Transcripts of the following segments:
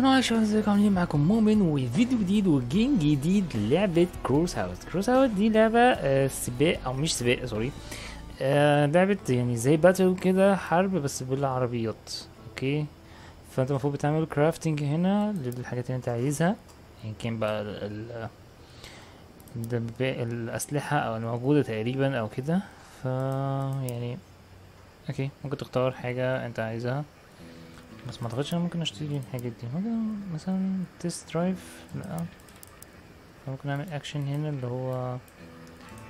12 ازيكم عاملين معاكم مؤمن وفيديو جديد وجيم جديد لعبه كروس اوت. دي لعبه سباق او مش سباق سوري، لعبه يعني زي باتل كده، حرب بس بالعربيات. اوكي، فانت المفروض بتعمل كرافتنج هنا للحاجات اللي انت عايزها، يعني كان بقى الاسلحه او الموجوده تقريبا او كده. ف يعني اوكي ممكن تختار حاجه انت عايزها، بس ما اعتقدش انا ممكن اشتري الحاجات دي. ممكن مثلا تيست درايف، لا ممكن اعمل اكشن هنا اللي هو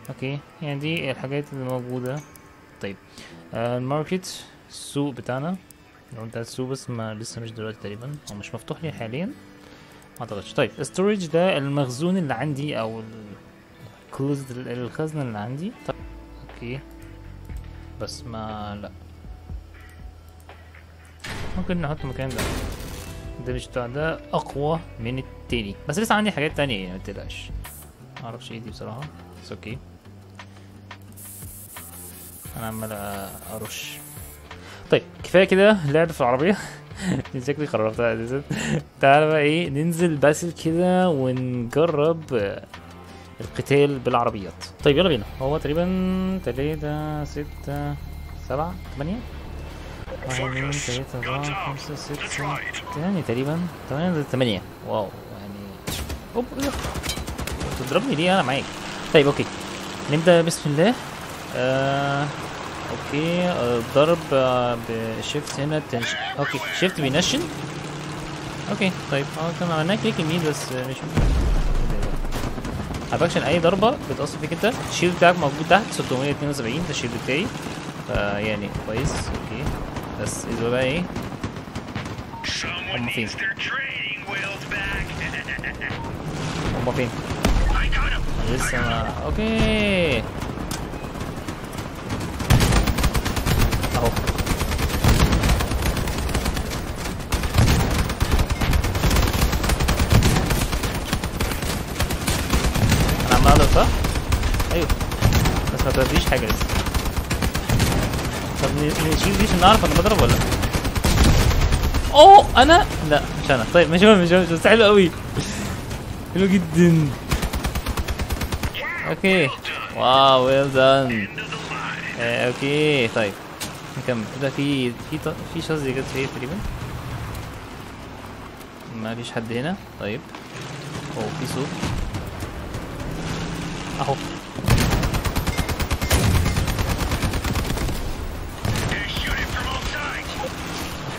اوكي، يعني دي الحاجات اللي موجوده. طيب الماركت، السوق بتاعنا لو انت السوق، بس ما لسه مش دلوقتي تقريبا، هو مش مفتوح لي حاليا ما اعتقدش. طيب الستورج ده المخزون اللي عندي او الكلوزد، الخزنه اللي عندي. طيب اوكي، بس ما لا ممكن نحط مكان ده، الدمج بتاع ده اقوى من التاني، بس لسه عندي حاجات تانية يعني متقلقش. معرفش ايه دي بصراحة، بس اوكي انا عمال ارش. طيب كفاية كده لعب في العربية دي شكلي خربتها اساسا. تعالى بقى ايه، ننزل باسل كده ونجرب القتال بالعربيات. طيب يلا بينا. هو تقريبا 3 6 7 8 1 2 3 4 5 6 7 تقريبا 8. واو يعني اوب، بتضربني ليه؟ انا معاك. طيب اوكي نبدا بسم الله. اوكي ضرب بشيفت هنا، تنشن. اوكي شيفت بينشن. اوكي طيب كان عملناه كليك يمين بس مش اباكشن. اي ضربه بتقص فيك انت، الشيلد بتاعك موجود تحت 672، ده الشيلد بتاعي يعني كويس. اوكي بس ايه بقى ايه؟ هما فين؟ لسه ما اوكي اهو. انا عمال اضرب صح؟ ايوه بس ما توديش حاجة لسه. طب نشيل دي عشان نعرف انا بضرب ولا اوه انا، لا مش انا. طيب مش بس حلو قوي، حلو جدا. اوكي واو ويل دان. اوكي طيب نكمل. ده في شخص جت فيه تقريبا، ما فيش حد هنا. طيب اوه في صوت اهو.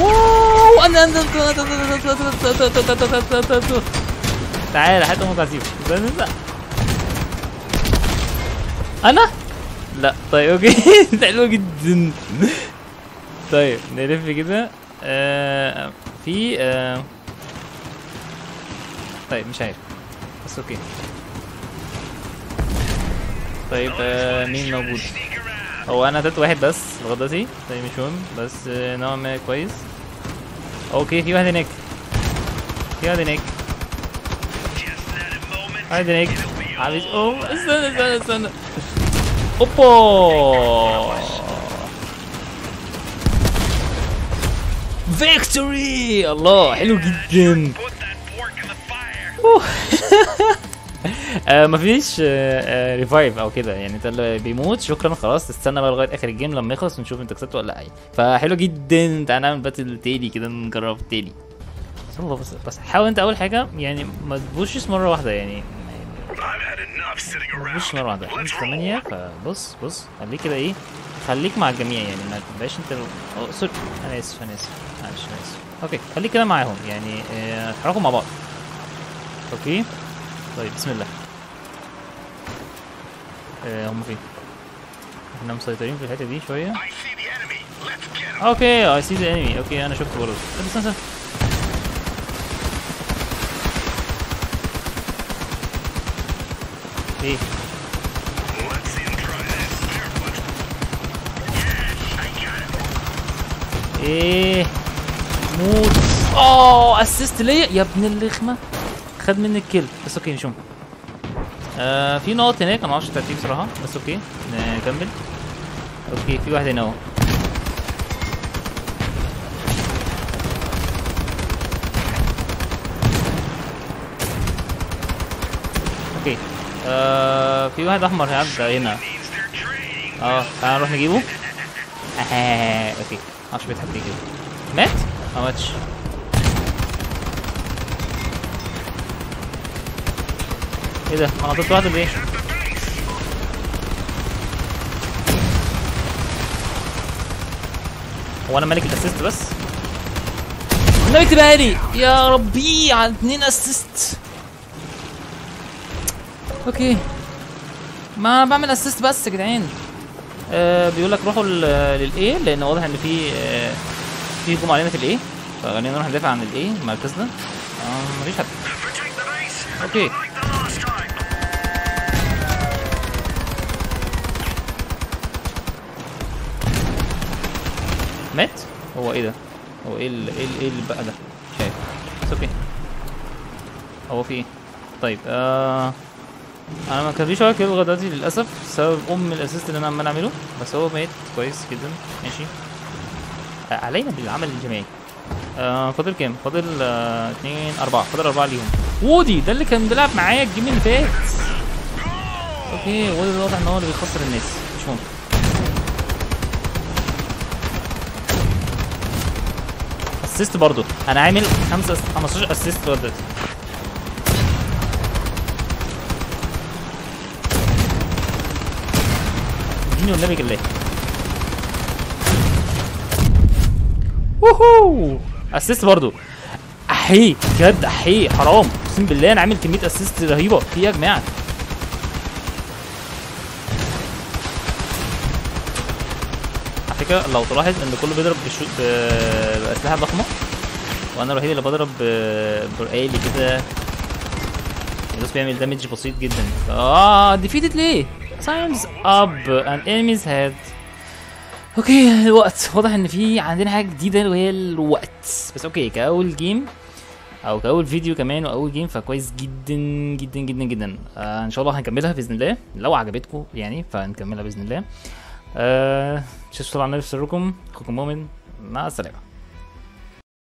اوه انا تعالى حتى ما تعذيب انا. لا طيب اوكي حلو جدا. طيب نلف كده في طيب مش عارف بس اوكي. طيب مين موجود؟ هو انا قتلت واحد بس بغضتي. طيب مش مهم بس نوعا ما كويس. اوكي في واحد هناك عايز استنى اوبا فيكتوري. الله حلو جدا. مفيش ريفايف او كده، يعني انت اللي بيموت شكرا خلاص، تستنى بقى لغايه اخر الجيم لما يخلص ونشوف انت كسبت ولا لا. فحلو جدا. تعالى نعمل باتل تاني كده، نجرب تاني. بس حاول انت اول حاجه يعني ما تبوشش مره واحده، يعني ما تبوشش مره واحده. 8 فبص خليك كده ايه، خليك مع الجميع يعني ما تبقاش انت سوري انا اسف معلش اوكي خليك كده معاهم يعني اتحركوا مع بعض. اوكي طيب بسم الله. هم فين؟ احنا مسيطرين في الحته دي شويه. اوكي اي سي ذا انمي. اوكي انا شفته برضه. استنى ايه؟ ايه؟ موت. اسيست ليا يا ابن اللخمه، خد مني الكل. بس اوكي نشوف. في نقط هناك انا معرفش الترتيب بصراحه، بس اوكي نكمل. اوكي في واحد هنا اهو. اوكي في واحد احمر هيعدي هنا. تعالى نروح نجيبه. اوكي معرفش بيتحب يجيبه. مات؟ ما ماتش. ايه ده؟ انا قطعت واحده ليه؟ هو انا مالك الاسيست بس؟ النبي اكتبها لي يا ربي على 2 اسيست. اوكي ما بعمل اسيست بس يا جدعان. بيقول لك روحوا للايه لان واضح ان في هجوم علينا في الايه، فخلينا نروح ندافع عن الايه مركزنا. مفيش حد. اوكي مات. هو ايه ده؟ هو ايه اللي بقى ده؟ مش عارف. اوكي هو في ايه؟ طيب انا ما كانش هو كده دلوقتي للاسف بسبب الاسيست اللي انا عمال اعمله، بس هو مات كويس جدا. ماشي علينا بالعمل الجماعي. فاضل كام؟ فاضل 2 4، فاضل 4 ليهم. وودي ده اللي كان بيلعب معايا الجيم اللي فات. اوكي وودي واضح ان هو اللي بيخسر الناس، مش ممكن. اسيست برضه، انا عامل 15 اسيست دلوقتي. اديني والنبي بالله. ووهو اسيست برضه. احيه بجد، احيه حرام اقسم بالله. انا عامل كميه اسيست رهيبه. في ايه يا جماعه؟ لو تلاحظ ان كله بيضرب باسلحه ضخمه، وانا الوحيد اللي بضرب برقالي كده. الناس بيعمل دامج بسيط جدا. ديفيتد ليه؟ ساينز اب اند انميز هاد. اوكي الوقت واضح ان في عندنا حاجه جديده وهي الوقت. بس اوكي كاول جيم او كاول فيديو كمان واول جيم فكويس جدا جدا جدا جدا. ان شاء الله هنكملها باذن الله لو عجبتكم يعني، فهنكملها باذن الله. شكرا على نفسكم. اخوكم مؤمن، مع السلامه.